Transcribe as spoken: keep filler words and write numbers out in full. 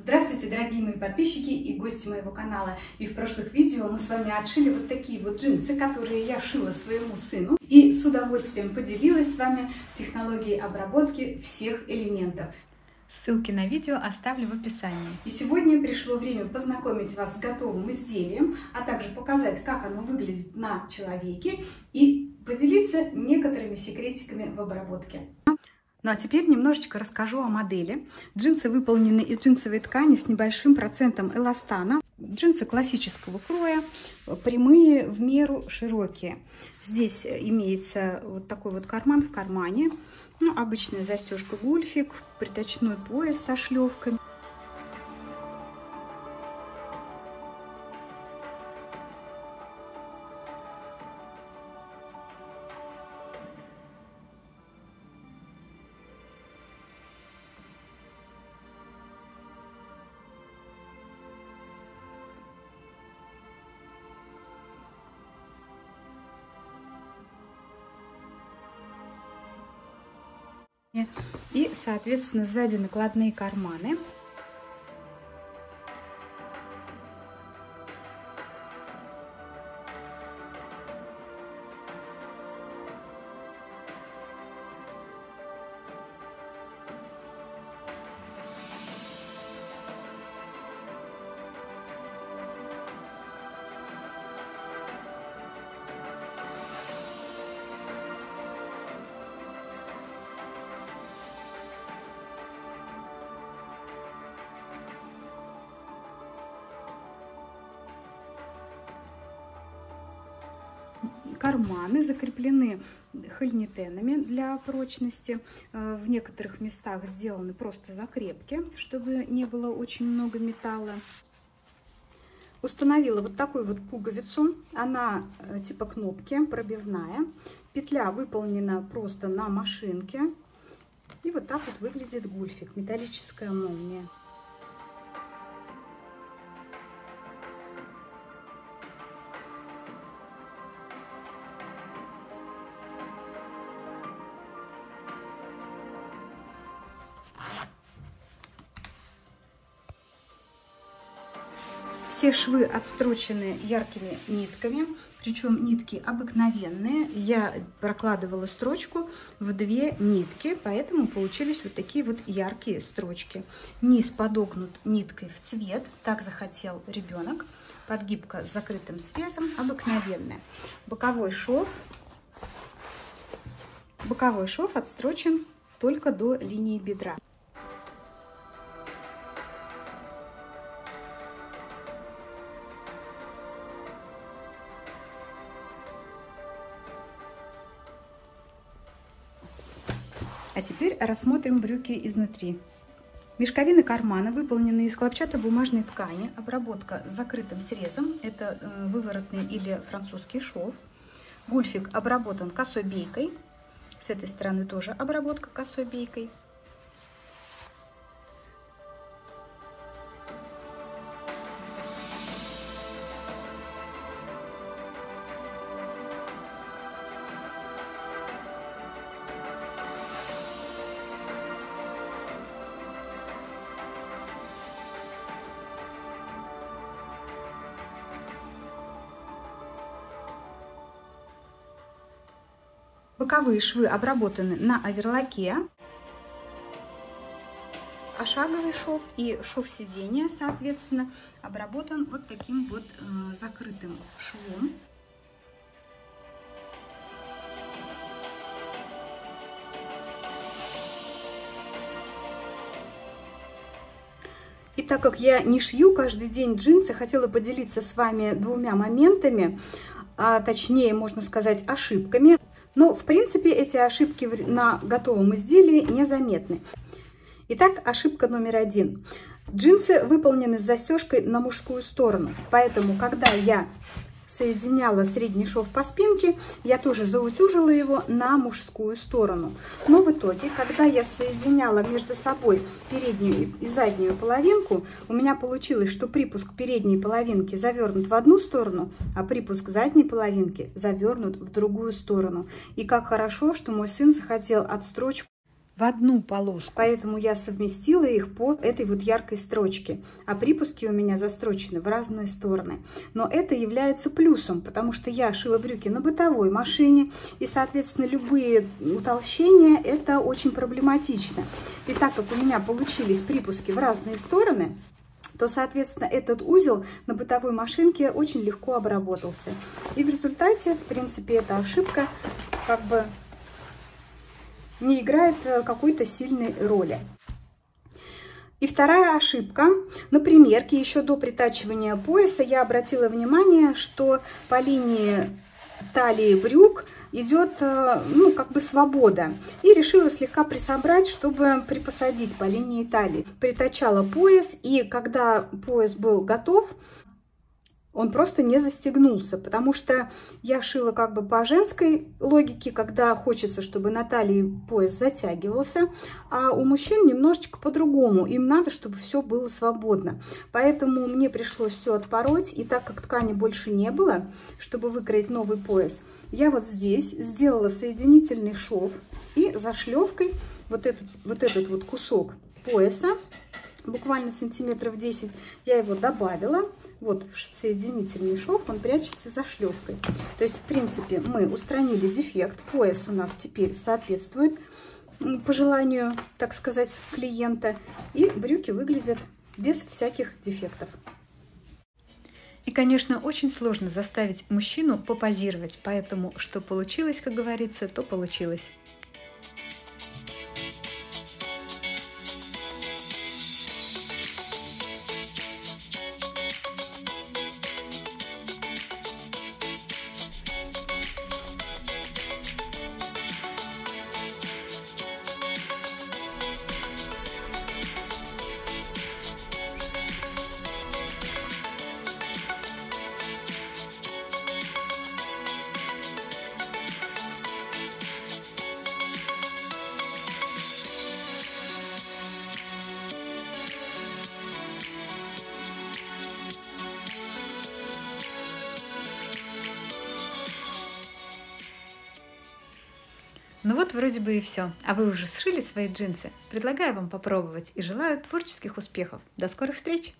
Здравствуйте, дорогие мои подписчики и гости моего канала. И в прошлых видео мы с вами отшили вот такие вот джинсы, которые я шила своему сыну. И с удовольствием поделилась с вами технологией обработки всех элементов. Ссылки на видео оставлю в описании. И сегодня пришло время познакомить вас с готовым изделием, а также показать, как оно выглядит на человеке и поделиться некоторыми секретиками в обработке. Ну а теперь немножечко расскажу о модели. Джинсы выполнены из джинсовой ткани с небольшим процентом эластана. Джинсы классического кроя, прямые, в меру широкие. Здесь имеется вот такой вот карман в кармане. Ну, обычная застежка гульфик, притачной пояс со шлевками. И, соответственно, сзади накладные карманы. Карманы закреплены хольнитенами для прочности. В некоторых местах сделаны просто закрепки, чтобы не было очень много металла. Установила вот такую вот пуговицу. Она типа кнопки, пробивная. Петля выполнена просто на машинке. И вот так вот выглядит гульфик, металлическая молния. Все швы отстрочены яркими нитками, причем нитки обыкновенные. Я прокладывала строчку в две нитки, поэтому получились вот такие вот яркие строчки. Низ подогнут ниткой в цвет, так захотел ребенок. Подгибка с закрытым срезом обыкновенная. Боковой шов, боковой шов отстрочен только до линии бедра. А теперь рассмотрим брюки изнутри. Мешковины кармана выполнены из хлопчатобумажной ткани. Обработка с закрытым срезом. Это выворотный или французский шов. Гульфик обработан косой бейкой. С этой стороны тоже обработка косой бейкой. Боковые швы обработаны на оверлоке, а шаговый шов и шов сидения, соответственно, обработан вот таким вот э, закрытым швом. И так как я не шью каждый день джинсы, хотела поделиться с вами двумя моментами, а точнее, можно сказать, ошибками. Но, в принципе, эти ошибки на готовом изделии незаметны. Итак, ошибка номер один. Джинсы выполнены с застежкой на мужскую сторону. Поэтому, когда я соединяла средний шов по спинке, я тоже заутюжила его на мужскую сторону. Но в итоге, когда я соединяла между собой переднюю и заднюю половинку, у меня получилось, что припуск передней половинки завернут в одну сторону, а припуск задней половинки завернут в другую сторону. И как хорошо, что мой сын захотел отстрочку. в одну полоску. Поэтому я совместила их по этой вот яркой строчке. А припуски у меня застрочены в разные стороны. Но это является плюсом, потому что я шила брюки на бытовой машине. И, соответственно, любые утолщения это очень проблематично. И так как у меня получились припуски в разные стороны, то, соответственно, этот узел на бытовой машинке очень легко обработался. И в результате, в принципе, эта ошибка как бы не играет какой-то сильной роли. И вторая ошибка. На примерке еще до притачивания пояса я обратила внимание, что по линии талии брюк идет, ну, как бы свобода. И решила слегка присобрать, чтобы припосадить по линии талии. Притачала пояс, и когда пояс был готов, он просто не застегнулся, потому что я шила как бы по женской логике, когда хочется, чтобы на талии пояс затягивался, а у мужчин немножечко по-другому, им надо, чтобы все было свободно. Поэтому мне пришлось все отпороть, и так как ткани больше не было, чтобы выкроить новый пояс, я вот здесь сделала соединительный шов и зашлевкой вот этот вот, этот вот кусок пояса, буквально сантиметров десять, я его добавила. Вот соединительный шов, он прячется за шлевкой. То есть, в принципе, мы устранили дефект. Пояс у нас теперь соответствует по желанию, так сказать, клиента. И брюки выглядят без всяких дефектов. И, конечно, очень сложно заставить мужчину попозировать. Поэтому, что получилось, как говорится, то получилось. Ну вот вроде бы и все. А вы уже сшили свои джинсы? Предлагаю вам попробовать и желаю творческих успехов. До скорых встреч!